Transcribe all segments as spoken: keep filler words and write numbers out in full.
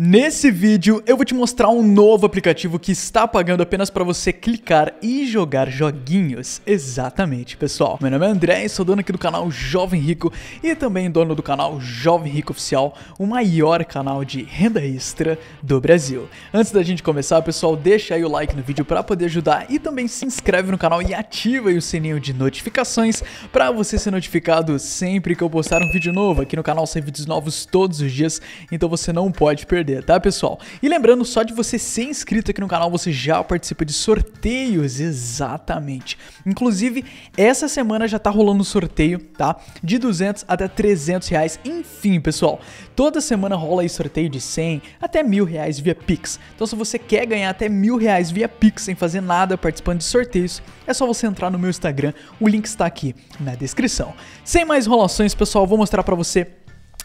Nesse vídeo eu vou te mostrar um novo aplicativo que está pagando apenas para você clicar e jogar joguinhos. Exatamente, pessoal. Meu nome é André e sou dono aqui do canal Jovem Rico e também dono do canal Jovem Rico Oficial, o maior canal de renda extra do Brasil. Antes da gente começar, pessoal, deixa aí o like no vídeo para poder ajudar e também se inscreve no canal e ativa aí o sininho de notificações para você ser notificado sempre que eu postar um vídeo novo. Aqui no canal sai vídeos novos todos os dias, então você não pode perder, tá, pessoal? E lembrando, só de você ser inscrito aqui no canal, você já participa de sorteios, exatamente. Inclusive, essa semana já tá rolando um sorteio, tá? De duzentos até trezentos reais, enfim, pessoal. Toda semana rola aí sorteio de cem até mil reais via Pix. Então, se você quer ganhar até mil reais via Pix sem fazer nada, participando de sorteios, é só você entrar no meu Instagram, o link está aqui na descrição. Sem mais enrolações, pessoal, eu vou mostrar pra você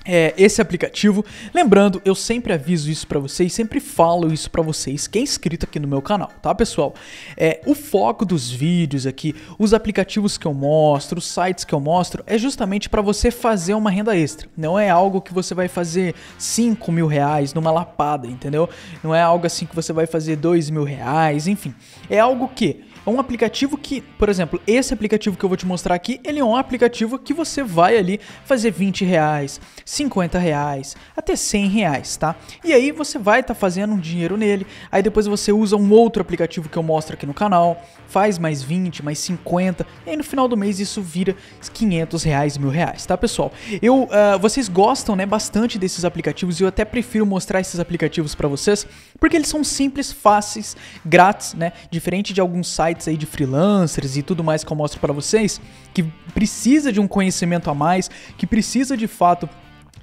É, esse aplicativo. Lembrando, eu sempre aviso isso pra vocês, sempre falo isso pra vocês, que é inscrito aqui no meu canal, tá, pessoal? É, o foco dos vídeos aqui, os aplicativos que eu mostro, os sites que eu mostro, é justamente pra você fazer uma renda extra. Não é algo que você vai fazer cinco mil reais numa lapada, entendeu? Não é algo assim que você vai fazer dois mil reais, enfim. É algo que... é um aplicativo que, por exemplo, esse aplicativo que eu vou te mostrar aqui, ele é um aplicativo que você vai ali fazer vinte reais, cinquenta reais, até cem reais, tá? E aí você vai estar tá fazendo um dinheiro nele, aí depois você usa um outro aplicativo que eu mostro aqui no canal, faz mais vinte, mais cinquenta, e aí no final do mês isso vira quinhentos reais, mil reais, tá, pessoal? Eu, uh, vocês gostam, né, bastante desses aplicativos, e eu até prefiro mostrar esses aplicativos pra vocês, porque eles são simples, fáceis, grátis, né, diferente de alguns sites aí de freelancers e tudo mais que eu mostro para vocês, que precisa de um conhecimento a mais, que precisa de fato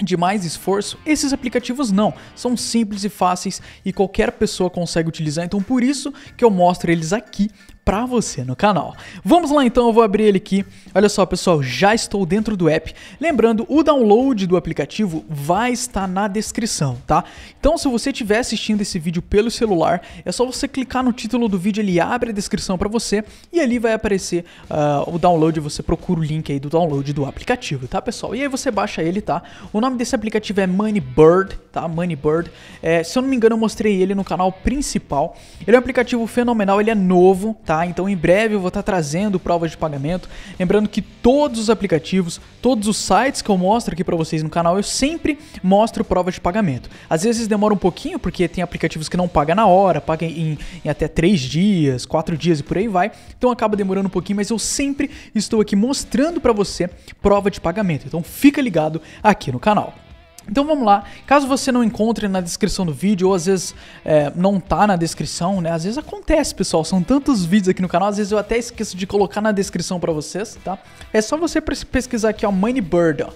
de mais esforço. Esses aplicativos não, são simples e fáceis e qualquer pessoa consegue utilizar, então por isso que eu mostro eles aqui pra você no canal. Vamos lá então, eu vou abrir ele aqui. Olha só, pessoal, já estou dentro do app. Lembrando, o download do aplicativo vai estar na descrição, tá? Então, se você estiver assistindo esse vídeo pelo celular, é só você clicar no título do vídeo, ele abre a descrição pra você e ali vai aparecer uh, o download, você procura o link aí do download do aplicativo, tá, pessoal? E aí você baixa ele, tá? O nome desse aplicativo é Moneybird, tá? Moneybird. É, se eu não me engano, eu mostrei ele no canal principal. Ele é um aplicativo fenomenal, ele é novo, tá? Então em breve eu vou estar trazendo provas de pagamento. Lembrando que todos os aplicativos, todos os sites que eu mostro aqui para vocês no canal, eu sempre mostro provas de pagamento. Às vezes demora um pouquinho, porque tem aplicativos que não pagam na hora, pagam em, em até três dias, quatro dias e por aí vai. Então acaba demorando um pouquinho, mas eu sempre estou aqui mostrando para você prova de pagamento. Então fica ligado aqui no canal. Então vamos lá, caso você não encontre na descrição do vídeo, ou às vezes é, não tá na descrição, né, às vezes acontece, pessoal, são tantos vídeos aqui no canal, às vezes eu até esqueço de colocar na descrição pra vocês, tá? É só você pesquisar aqui, ó, Moneybird, ó,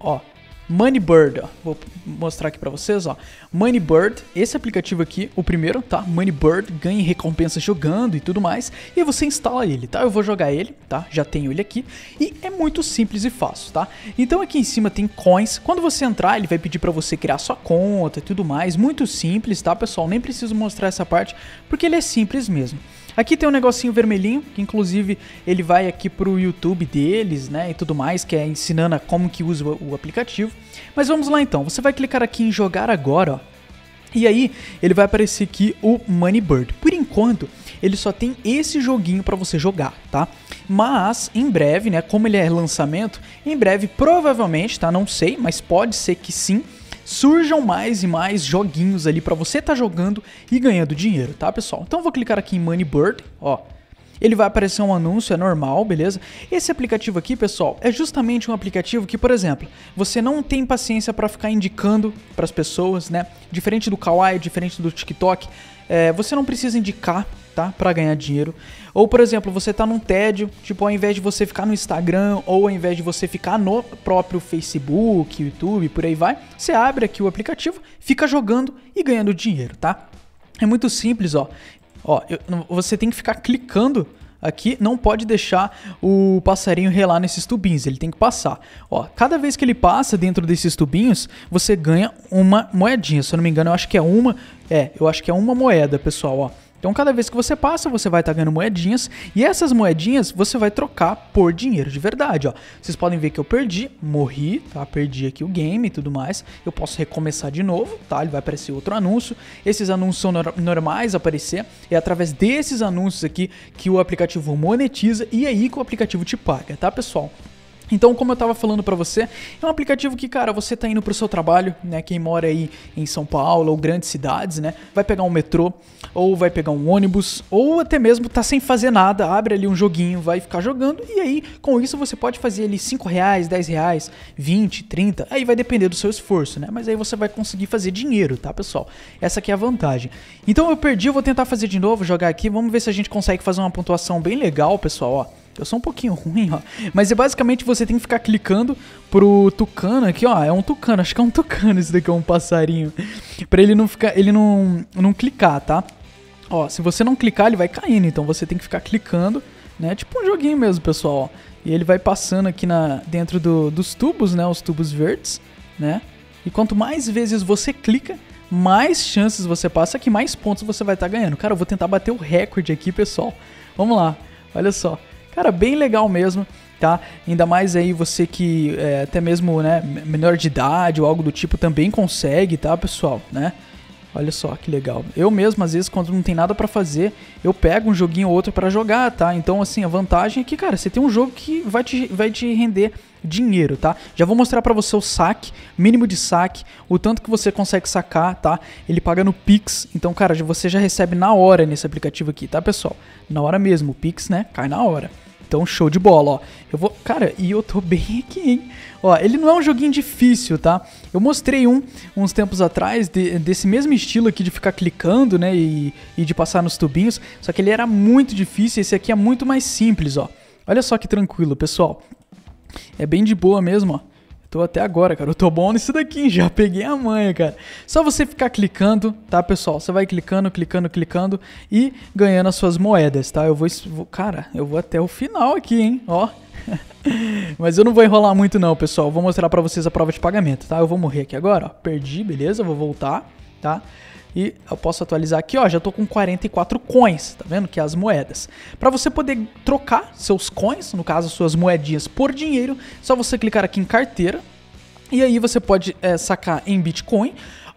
ó, Moneybird, ó, vou mostrar aqui pra vocês, ó, Moneybird, esse aplicativo aqui, o primeiro, tá, Moneybird, ganha recompensa jogando e tudo mais, e aí você instala ele, tá, eu vou jogar ele, tá, já tenho ele aqui, e é muito simples e fácil, tá, então aqui em cima tem coins, quando você entrar ele vai pedir pra você criar sua conta e tudo mais, muito simples, tá, pessoal, nem preciso mostrar essa parte, porque ele é simples mesmo. Aqui tem um negocinho vermelhinho, que inclusive ele vai aqui pro YouTube deles, né, e tudo mais, que é ensinando a como que usa o aplicativo. Mas vamos lá então, você vai clicar aqui em jogar agora, ó. E aí, ele vai aparecer aqui o Moneybird. Por enquanto, ele só tem esse joguinho pra você jogar, tá? Mas, em breve, né, como ele é lançamento, em breve, provavelmente, tá, não sei, mas pode ser que sim, surjam mais e mais joguinhos ali pra você tá jogando e ganhando dinheiro, tá, pessoal? Então eu vou clicar aqui em Moneybird, ó. Ele vai aparecer um anúncio, é normal, beleza? Esse aplicativo aqui, pessoal, é justamente um aplicativo que, por exemplo, você não tem paciência pra ficar indicando pras pessoas, né? Diferente do Kwai, diferente do TikTok, é, você não precisa indicar, tá, pra ganhar dinheiro. Ou, por exemplo, você tá num tédio, tipo, ao invés de você ficar no Instagram, ou ao invés de você ficar no próprio Facebook, YouTube, por aí vai, você abre aqui o aplicativo, fica jogando e ganhando dinheiro, tá? É muito simples, ó. Ó, eu, você tem que ficar clicando aqui, não pode deixar o passarinho relar nesses tubinhos, ele tem que passar. Ó, cada vez que ele passa dentro desses tubinhos, você ganha uma moedinha, se eu não me engano, eu acho que é uma, é, eu acho que é uma moeda, pessoal, ó. Então cada vez que você passa, você vai estar ganhando moedinhas e essas moedinhas você vai trocar por dinheiro de verdade, ó. Vocês podem ver que eu perdi, morri, tá? Perdi aqui o game e tudo mais. Eu posso recomeçar de novo, tá? Ele vai aparecer outro anúncio. Esses anúncios são nor- normais aparecer. É através desses anúncios aqui que o aplicativo monetiza e aí que o aplicativo te paga, tá, pessoal? Então, como eu tava falando pra você, é um aplicativo que, cara, você tá indo pro seu trabalho, né? Quem mora aí em São Paulo ou grandes cidades, né? Vai pegar um metrô, ou vai pegar um ônibus, ou até mesmo tá sem fazer nada, abre ali um joguinho, vai ficar jogando, e aí, com isso, você pode fazer ali cinco reais, dez reais, vinte, trinta, aí vai depender do seu esforço, né? Mas aí você vai conseguir fazer dinheiro, tá, pessoal? Essa aqui é a vantagem. Então, eu perdi, eu vou tentar fazer de novo, jogar aqui, vamos ver se a gente consegue fazer uma pontuação bem legal, pessoal, ó. Eu sou um pouquinho ruim, ó. Mas é basicamente você tem que ficar clicando pro tucano aqui, ó. É um tucano, acho que é um tucano isso daqui, é um passarinho. Pra ele não ficar, ele não, não clicar, tá? Ó, se você não clicar, ele vai caindo. Então você tem que ficar clicando, né? Tipo um joguinho mesmo, pessoal, ó. E ele vai passando aqui na, dentro do, dos tubos, né? Os tubos verdes, né? E quanto mais vezes você clica, mais chances você passa aqui, mais pontos você vai estar ganhando. Cara, eu vou tentar bater o recorde aqui, pessoal. Vamos lá, olha só. Cara, bem legal mesmo, tá? Ainda mais aí você que é, até mesmo, né, menor de idade ou algo do tipo também consegue, tá, pessoal, né? Olha só que legal. Eu mesmo, às vezes, quando não tem nada pra fazer, eu pego um joguinho ou outro pra jogar, tá? Então, assim, a vantagem é que, cara, você tem um jogo que vai te, vai te render dinheiro, tá? Já vou mostrar pra você o saque, mínimo de saque, o tanto que você consegue sacar, tá? Ele paga no Pix, então, cara, você já recebe na hora nesse aplicativo aqui, tá, pessoal? Na hora mesmo, o Pix, né, cai na hora. Então, show de bola, ó. Eu vou... Cara, e eu tô bem aqui, hein? Ó, ele não é um joguinho difícil, tá? Eu mostrei um, uns tempos atrás, de, desse mesmo estilo aqui de ficar clicando, né? E, e de passar nos tubinhos. Só que ele era muito difícil, esse aqui é muito mais simples, ó. Olha só que tranquilo, pessoal. É bem de boa mesmo, ó. Tô até agora, cara, eu tô bom nisso daqui, já peguei a manha, cara. Só você ficar clicando, tá, pessoal? Você vai clicando, clicando, clicando e ganhando as suas moedas, tá? Eu vou, cara, eu vou até o final aqui, hein, ó. Mas eu não vou enrolar muito não, pessoal, eu vou mostrar pra vocês a prova de pagamento, tá? Eu vou morrer aqui agora, ó, perdi, beleza, eu vou voltar, tá? E eu posso atualizar aqui, ó, já tô com quarenta e quatro coins, tá vendo? Que é as moedas. Pra você poder trocar seus coins, no caso suas moedinhas, por dinheiro, só você clicar aqui em carteira. E aí você pode é, sacar em Bitcoin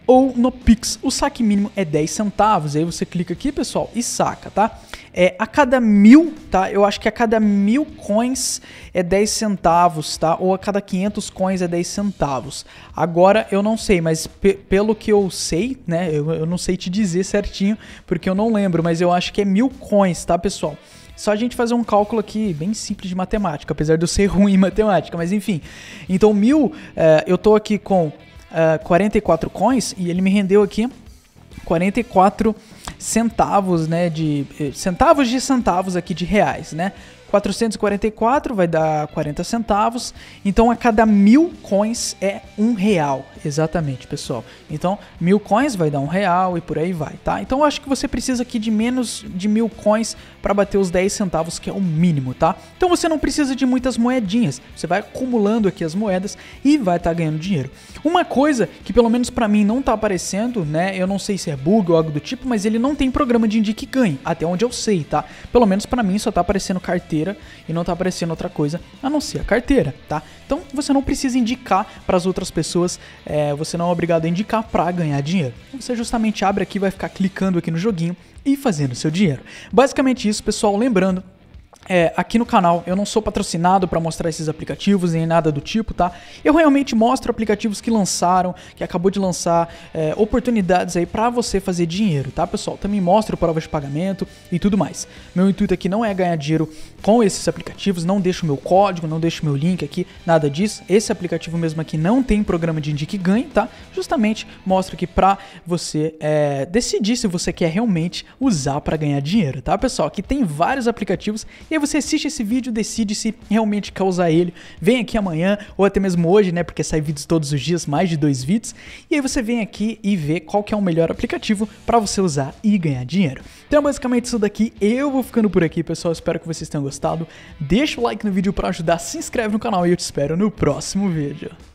ou no Pix. O saque mínimo é dez centavos, aí você clica aqui, pessoal, e saca, tá? É, a cada mil, tá? Eu acho que a cada mil coins é dez centavos, tá? Ou a cada quinhentos coins é dez centavos. Agora eu não sei, mas pe pelo que eu sei, né? Eu, eu não sei te dizer certinho, porque eu não lembro, mas eu acho que é mil coins, tá, pessoal? Só a gente fazer um cálculo aqui bem simples de matemática, apesar de eu ser ruim em matemática, mas enfim. Então mil, é, eu tô aqui com Uh, quarenta e quatro coins e ele me rendeu aqui quarenta e quatro centavos, né, de centavos de centavos aqui de reais, né? quatrocentos e quarenta e quatro vai dar quarenta centavos, então a cada mil coins é um real, exatamente, pessoal. Então mil coins vai dar um real e por aí vai, tá? Então eu acho que você precisa aqui de menos de mil coins para bater os dez centavos, que é o mínimo, tá? Então você não precisa de muitas moedinhas, você vai acumulando aqui as moedas e vai estar tá ganhando dinheiro. Uma coisa que pelo menos para mim não tá aparecendo, né, eu não sei se é bug ou algo do tipo, mas ele não tem programa de indique ganhe, até onde eu sei, tá? Pelo menos para mim só tá aparecendo carteira e não tá aparecendo outra coisa a não ser a carteira, tá? Então você não precisa indicar para as outras pessoas, é, você não é obrigado a indicar para ganhar dinheiro. Você justamente abre aqui, vai ficar clicando aqui no joguinho e fazendo seu dinheiro. Basicamente isso, pessoal, lembrando, É, aqui no canal eu não sou patrocinado para mostrar esses aplicativos nem nada do tipo, tá? Eu realmente mostro aplicativos que lançaram, que acabou de lançar, é, oportunidades aí para você fazer dinheiro, tá, pessoal? Também mostro provas de pagamento e tudo mais. Meu intuito aqui não é ganhar dinheiro com esses aplicativos, não deixo meu código, não deixo meu link aqui, nada disso. Esse aplicativo mesmo aqui não tem programa de indique ganhe, tá? Justamente mostro aqui para você é, decidir se você quer realmente usar para ganhar dinheiro, tá, pessoal? Aqui tem vários aplicativos. E aí você assiste esse vídeo, decide se realmente quer usar ele, vem aqui amanhã ou até mesmo hoje, né, porque sai vídeos todos os dias, mais de dois vídeos, e aí você vem aqui e vê qual que é o melhor aplicativo para você usar e ganhar dinheiro. Então basicamente isso daqui, eu vou ficando por aqui, pessoal, espero que vocês tenham gostado, deixa o like no vídeo para ajudar, se inscreve no canal e eu te espero no próximo vídeo.